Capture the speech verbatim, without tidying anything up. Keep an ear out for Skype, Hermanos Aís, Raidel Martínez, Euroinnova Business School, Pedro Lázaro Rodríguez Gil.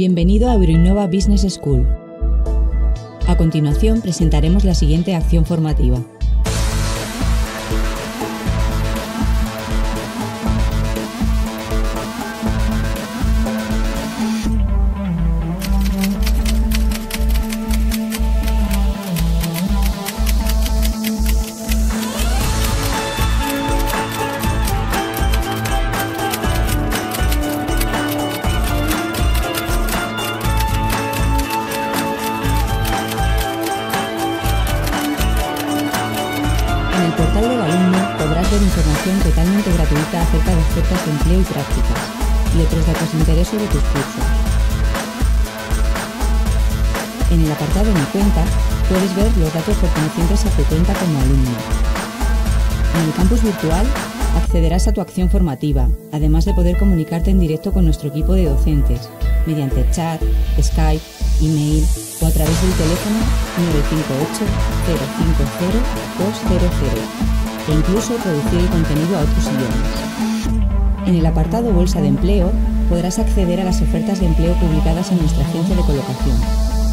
Bienvenido a Euroinnova Business School. A continuación presentaremos la siguiente acción formativa. En el portal del alumno podrás ver información totalmente gratuita acerca de ofertas de empleo y prácticas, y otros datos de interés sobre tus cursos. En el apartado de Mi cuenta puedes ver los datos pertenecientes a tu cuenta como alumno. En el campus virtual accederás a tu acción formativa, además de poder comunicarte en directo con nuestro equipo de docentes, mediante chat, Skype, email o a través del teléfono nueve cinco ocho, cero cinco cero, dos cero cero e incluso traducir el contenido a otros idiomas. En el apartado Bolsa de Empleo podrás acceder a las ofertas de empleo publicadas en nuestra agencia de colocación.